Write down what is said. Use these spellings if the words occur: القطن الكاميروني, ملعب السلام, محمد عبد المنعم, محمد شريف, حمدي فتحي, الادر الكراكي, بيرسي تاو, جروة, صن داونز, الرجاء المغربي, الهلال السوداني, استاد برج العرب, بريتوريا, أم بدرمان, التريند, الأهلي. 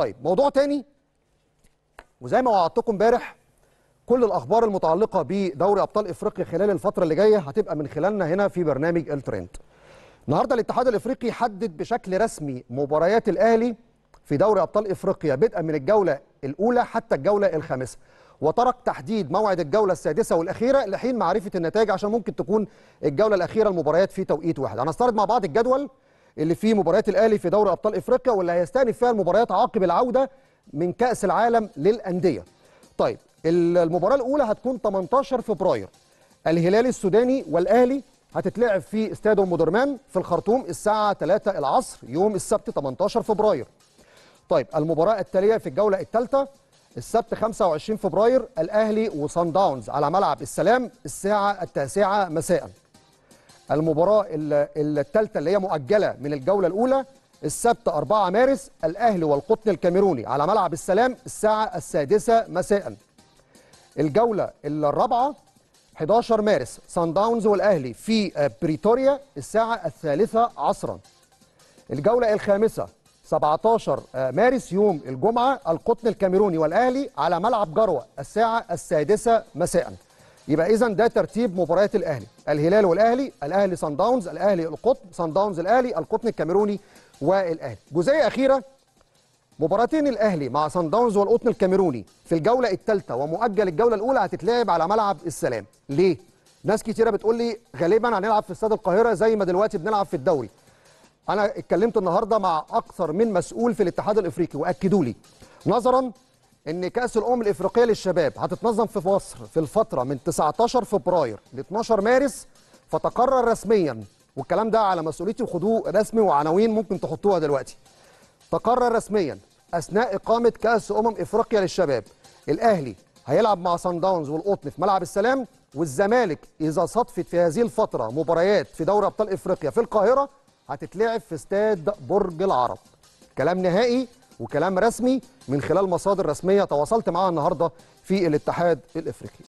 طيب موضوع تاني، وزي ما وعدتكم امبارح كل الاخبار المتعلقه بدوري ابطال افريقيا خلال الفتره اللي جايه هتبقى من خلالنا هنا في برنامج الترند. النهارده الاتحاد الافريقي حدد بشكل رسمي مباريات الاهلي في دوري ابطال افريقيا بدءا من الجوله الاولى حتى الجوله الخامسه، وترك تحديد موعد الجوله السادسه والاخيره لحين معرفه النتائج، عشان ممكن تكون الجوله الاخيره المباريات في توقيت واحد. هنستعرض مع بعض الجدول اللي فيه مباريات الاهلي في دوري ابطال افريقيا واللي هيستأنف فيها المباريات عقب العوده من كأس العالم للأندية. طيب المباراة الأولى هتكون 18 فبراير، الهلال السوداني والأهلي، هتتلعب في استاد أم بدرمان في الخرطوم الساعة 3 العصر يوم السبت 18 فبراير. طيب المباراة التالية في الجولة الثالثة السبت 25 فبراير، الأهلي وصن داونز على ملعب السلام الساعة 9 مساء. المباراة الثالثة اللي هي مؤجلة من الجولة الأولى السبت 4 مارس، الأهلي والقطن الكاميروني على ملعب السلام الساعة 6 مساء. الجولة الرابعة 11 مارس، صن داونز والأهلي في بريتوريا الساعة 3 عصرا. الجولة الخامسة 17 مارس يوم الجمعة، القطن الكاميروني والأهلي على ملعب جروة الساعة 6 مساء. يبقى إذن ده ترتيب مباريات الأهلي، الهلال والأهلي، الأهلي صن داونز، الأهلي القطن، صن داونز الأهلي، القطن الكاميروني والاهلي. جزئيه اخيره، مباراتين الاهلي مع صن داونز والقطن الكاميروني في الجوله الثالثه ومؤجل الجوله الاولى هتتلعب على ملعب السلام. ليه؟ ناس كتيره بتقول لي غالبا هنلعب في استاد القاهره زي ما دلوقتي بنلعب في الدوري. انا اتكلمت النهارده مع اكثر من مسؤول في الاتحاد الافريقي واكدوا لي نظرا ان كاس الامم الافريقيه للشباب هتتنظم في مصر في الفتره من 19 فبراير ل 12 مارس، فتقرر رسميا، والكلام ده على مسؤوليتي وخدوه رسمي وعناوين ممكن تحطوها دلوقتي. تقرر رسميا اثناء اقامه كاس امم افريقيا للشباب، الاهلي هيلعب مع صن داونز والقطن في ملعب السلام، والزمالك اذا صادفت في هذه الفتره مباريات في دوري ابطال افريقيا في القاهره هتتلعب في استاد برج العرب. كلام نهائي وكلام رسمي من خلال مصادر رسميه تواصلت معاها النهارده في الاتحاد الافريقي.